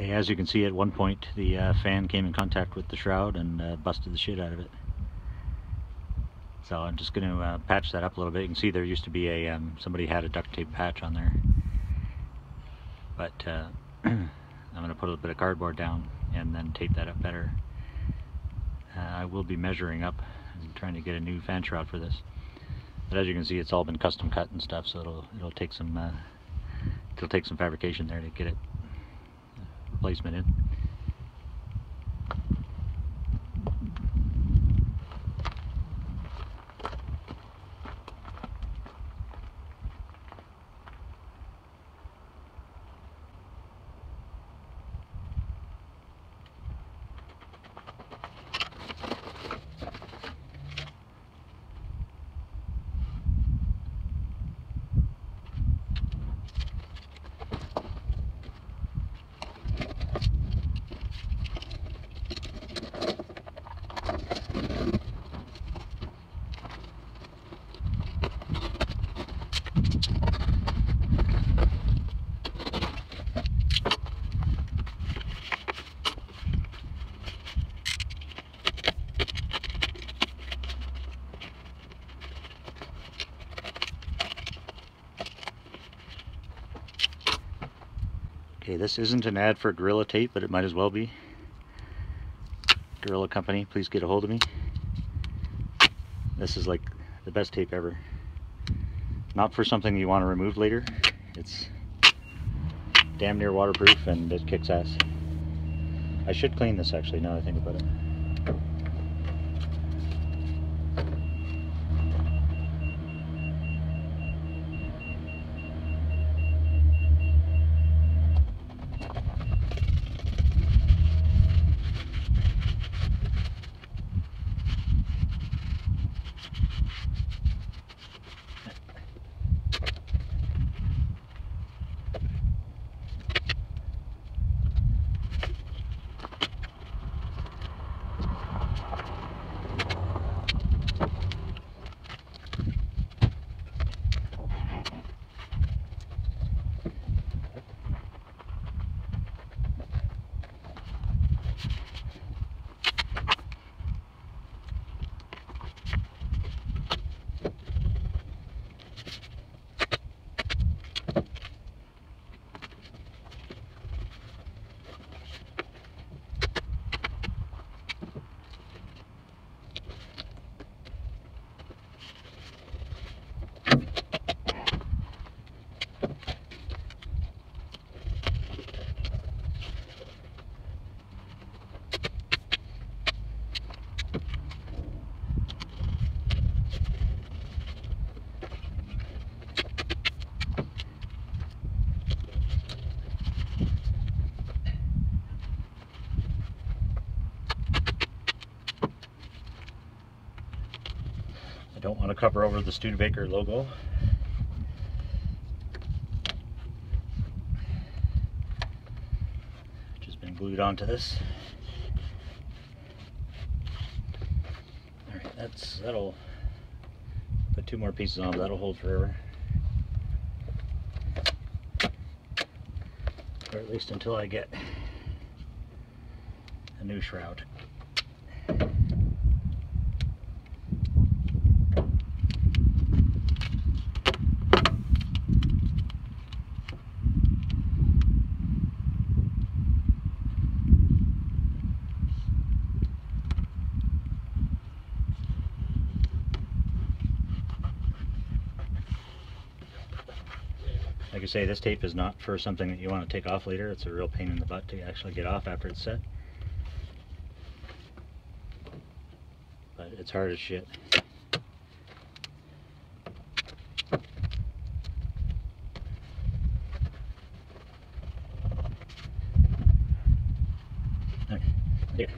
As you can see, at one point the fan came in contact with the shroud and busted the shit out of it. So I'm just going to patch that up a little bit. You can see there used to be a, somebody had a duct tape patch on there. But I'm going to put a bit of cardboard down and then tape that up better. I will be measuring up and trying to get a new fan shroud for this. But as you can see, it's all been custom cut and stuff, so it'll take some fabrication there to get it placement in. Okay, this isn't an ad for Gorilla Tape, but it might as well be. Gorilla Company, please get a hold of me. This is like the best tape ever. Not for something you want to remove later. It's damn near waterproof and it kicks ass. I should clean this actually, now that I think about it. I don't want to cover over the Studebaker logo. Just been glued onto this. Alright, that'll put two more pieces on, but that'll hold forever. Or at least until I get a new shroud. Like I say, this tape is not for something that you want to take off later. It's a real pain in the butt to actually get off after it's set. But it's hard as shit. Okay, here.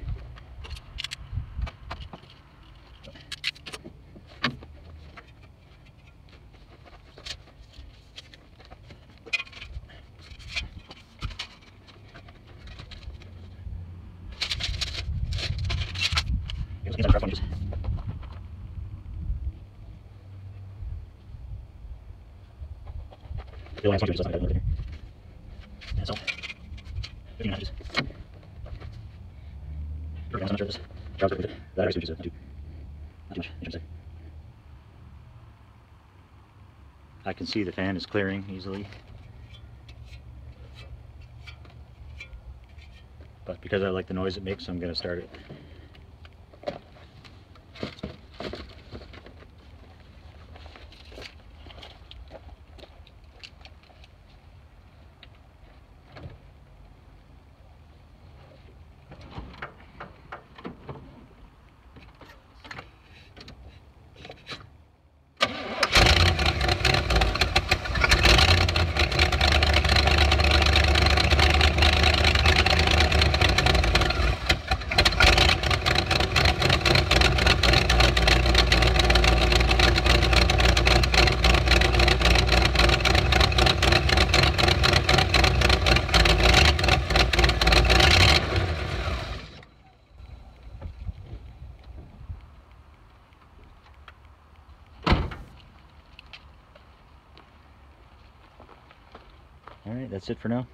50 matches. Performance on the surface. Jobs are completed. That race reaches not too much. I can see the fan is clearing easily, but because I like the noise it makes, I'm going to start it. All right, that's it for now.